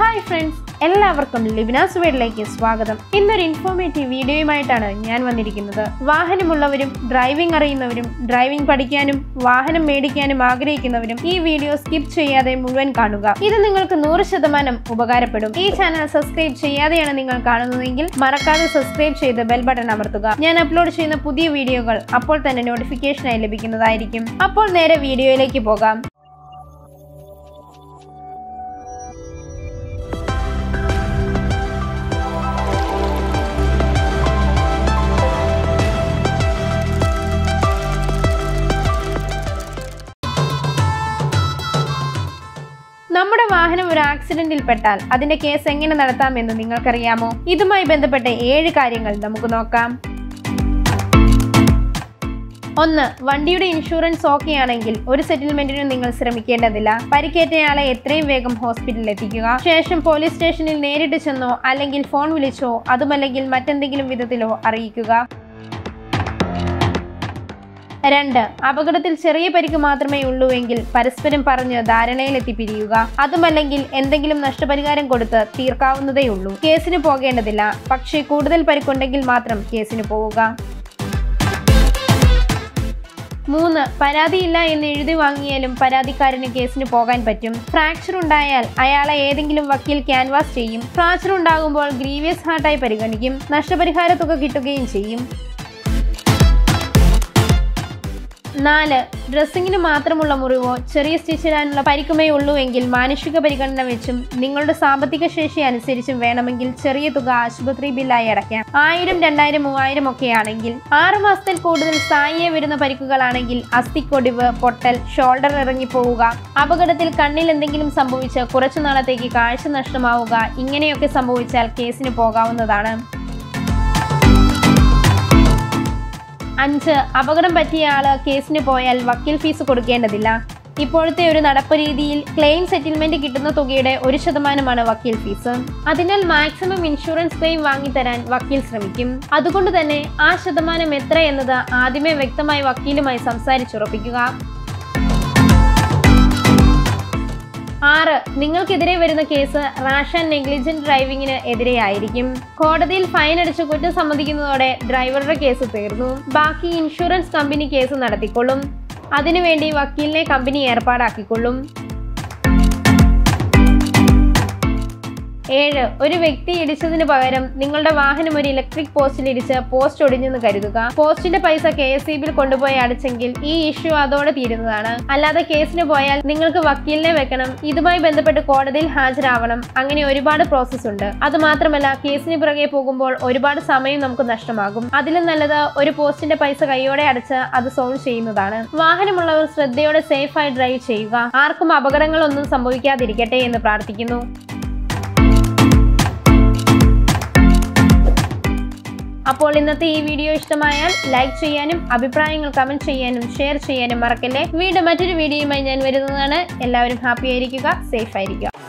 Hi friends, എല്ലാവർക്കും ലിബിനാസ് വേൾഡിലേക്ക് സ്വാഗതം. ഇന്നൊരു ഇൻഫോർമേറ്റീവ് വീഡിയോയുമായിട്ടാണ് ഞാൻ വന്നിരിക്കുന്നത്. വാഹനമുള്ളവരും ഡ്രൈവിംഗ് അറിയുന്നവരും ഡ്രൈവിംഗ് പഠിക്കാനും വാഹനം മേടിക്കാനും ആഗ്രഹിക്കുന്നവരും ഈ വീഡിയോ സ്കിപ്പ് ചെയ്യാതെ മുഴുവൻ കാണുക. ഇത് നിങ്ങൾക്ക് 100% ഉപകാരപ്പെടും. ഈ ചാനൽ സബ്സ്ക്രൈബ് ചെയ്യാതെയാണ് നിങ്ങൾ കാണുന്നതെങ്കിൽ മറക്കാതെ സബ്സ്ക്രൈബ് ചെയ്ത് ബെൽ ബട്ടൺ അമർത്തുക. ഞാൻ അപ്ലോഡ് ചെയ്യുന്ന പുതിയ വീഡിയോകൾ അപ്പോൾ തന്നെ നോട്ടിഫിക്കേഷനായി ലഭിക്കുന്നതായിരിക്കും. അപ്പോൾ നേരെ വീഡിയോയിലേക്ക് പോകാം. നമ്മുടെ വാഹനം ഒരു ആക്സിഡന്റിൽ പെട്ടാൽ അതിന്റെ കേസ് എങ്ങനെ നടത്താമെന്ന് നിങ്ങൾക്കറിയാമോ? ഇതുമായി ബന്ധപ്പെട്ട 7 കാര്യങ്ങൾ നമുക്ക് നോക്കാം. 1. വണ്ടിയുടെ ഇൻഷുറൻസ് ഓക്കെ ആണെങ്കിൽ ഒരു സെറ്റിൽമെന്റിനും നിങ്ങൾ ശ്രമിക്കേണ്ടതില്ല. പരിക്കേറ്റയാളെ എത്രയും വേഗം ഹോസ്പിറ്റലിൽ എത്തിക്കുക. ശേഷം പോലീസ് സ്റ്റേഷനിൽ നേരിട്ട് ചെന്നോ അല്ലെങ്കിൽ ഫോൺ വിളിച്ചോ അതുമല്ലെങ്കിൽ മറ്റെന്തെങ്കിലും വിധത്തിലോ അറിയിക്കുക. 2. അപകടത്തിൽ ചെറിയ പരിക്ക് മാത്രമേ ഉള്ളൂവെങ്കിൽ പരസ്പരം പറഞ്ഞ് ധാരണയിലെത്തി പിരിയുക. അതുമല്ലെങ്കിൽ എന്തെങ്കിലും നഷ്ടപരിഹാരം കൊടുത്ത് തീർക്കാവുന്നതേയുള്ളൂ. കേസിന് പോകേണ്ടതില്ല, പക്ഷേ കൂടുതൽ പരിക്കുണ്ടെങ്കിൽ മാത്രം കേസിന് പോവുക. 3. പരാതിയില്ല എന്ന് എഴുതി വാങ്ങിയാലും പരാതിക്കാരന് കേസിന് പോകാൻ പറ്റും. ഫ്രാക്ചർ ഉണ്ടായാൽ അയാളെ ഏതെങ്കിലും വക്കീൽ ക്യാൻവാസ് ചെയ്യും. ഫ്രാക്ചർ ഉണ്ടാകുമ്പോൾ ഗ്രീവിയസ് ഹാർട്ടായി പരിഗണിക്കും. നഷ്ടപരിഹാര തുക കിട്ടുകയും ചെയ്യും. 4. ഡ്രസ്സിങ്ങിന് മാത്രമുള്ള മുറിവോ ചെറിയ സ്റ്റിച്ചിടാനുള്ള പരിക്കുമേ ഉള്ളൂവെങ്കിൽ മാനുഷിക പരിഗണന വെച്ചും നിങ്ങളുടെ സാമ്പത്തിക ശേഷി അനുസരിച്ചും വേണമെങ്കിൽ ചെറിയ തുക ആശുപത്രി ബില്ലായി അടയ്ക്കാം. 1000, 2000, 3000 ഒക്കെയാണെങ്കിൽ. 6 മാസത്തിൽ കൂടുതൽ സ്ഥായിയെ വരുന്ന പരിക്കുകളാണെങ്കിൽ അസ്ഥിക്കൊടിവ്, പൊട്ടൽ, ഷോൾഡർ ഇറങ്ങിപ്പോവുക, അപകടത്തിൽ കണ്ണിൽ എന്തെങ്കിലും സംഭവിച്ച് കുറച്ചു നാളത്തേക്ക് കാഴ്ച നഷ്ടമാവുക, ഇങ്ങനെയൊക്കെ സംഭവിച്ചാൽ കേസിന് പോകാവുന്നതാണ്. 5. അപകടം പറ്റിയ ആള് കേസിന് പോയാൽ വക്കീൽ ഫീസ് കൊടുക്കേണ്ടതില്ല. ഇപ്പോഴത്തെ ഒരു നടപ്പ് രീതിയിൽ ക്ലെയിം സെറ്റിൽമെന്റ് കിട്ടുന്ന തുകയുടെ 1% വക്കീൽ ഫീസ്. അതിനാൽ മാക്സിമം ഇൻഷുറൻസ് ക്ലെയിം വാങ്ങിത്തരാൻ വക്കീൽ ശ്രമിക്കും. അതുകൊണ്ട് തന്നെ ആ ശതമാനം എത്ര എന്നത് ആദ്യമേ വ്യക്തമായി വക്കീലുമായി സംസാരിച്ചുറപ്പിക്കുക. 6. നിങ്ങൾക്കെതിരെ വരുന്ന കേസ് റാഷ് ആൻഡ് നെഗ്ലിജന്റ് ഡ്രൈവിംഗിന് എതിരെയായിരിക്കും. കോടതിയിൽ ഫൈൻ അടിച്ച് കുറ്റം സമ്മതിക്കുന്നതോടെ ഡ്രൈവറുടെ കേസ് തീർന്നു. ബാക്കി ഇൻഷുറൻസ് കമ്പനി കേസ് നടത്തിക്കൊള്ളും. അതിനുവേണ്ടി വക്കീലിനെ കമ്പനി ഏർപ്പാടാക്കിക്കൊള്ളും. 7. ഒരു വ്യക്തി ഇടിച്ചതിന് പകരം നിങ്ങളുടെ വാഹനം ഒരു ഇലക്ട്രിക് പോസ്റ്റിൽ ഇടിച്ച് പോസ്റ്റ് ഒടിഞ്ഞെന്ന് കരുതുക. പോസ്റ്റിന്റെ പൈസ KSEBിൽ കൊണ്ടുപോയി അടച്ചെങ്കിൽ ഈ ഇഷ്യൂ അതോടെ തീരുന്നതാണ്. അല്ലാതെ കേസിന് പോയാൽ നിങ്ങൾക്ക് വക്കീലിനെ വെക്കണം, ഇതുമായി ബന്ധപ്പെട്ട് കോടതിയിൽ ഹാജരാവണം, അങ്ങനെ ഒരുപാട് പ്രോസസ് ഉണ്ട്. അതുമാത്രമല്ല കേസിന് പുറകെ പോകുമ്പോൾ ഒരുപാട് സമയം നമുക്ക് നഷ്ടമാകും. അതിലും നല്ലത് ഒരു പോസ്റ്റിന്റെ പൈസ കൈയോടെ അടച്ച് അത് സോൾവ് ചെയ്യുന്നതാണ്. വാഹനമുള്ളവർ ശ്രദ്ധയോടെ സേഫായി ഡ്രൈവ് ചെയ്യുക. ആർക്കും അപകടങ്ങളൊന്നും സംഭവിക്കാതിരിക്കട്ടെ എന്ന് പ്രാർത്ഥിക്കുന്നു. അപ്പോൾ ഇന്നത്തെ ഈ വീഡിയോ ഇഷ്ടമായാൽ ലൈക്ക് ചെയ്യാനും അഭിപ്രായങ്ങൾ കമന്റ് ചെയ്യാനും ഷെയർ ചെയ്യാനും മറക്കല്ലേ. വീണ്ടും മറ്റൊരു വീഡിയോയുമായി ഞാൻ വരുന്നതാണ്. എല്ലാവരും ഹാപ്പി ആയിരിക്കുക, സേഫ് ആയിരിക്കുക.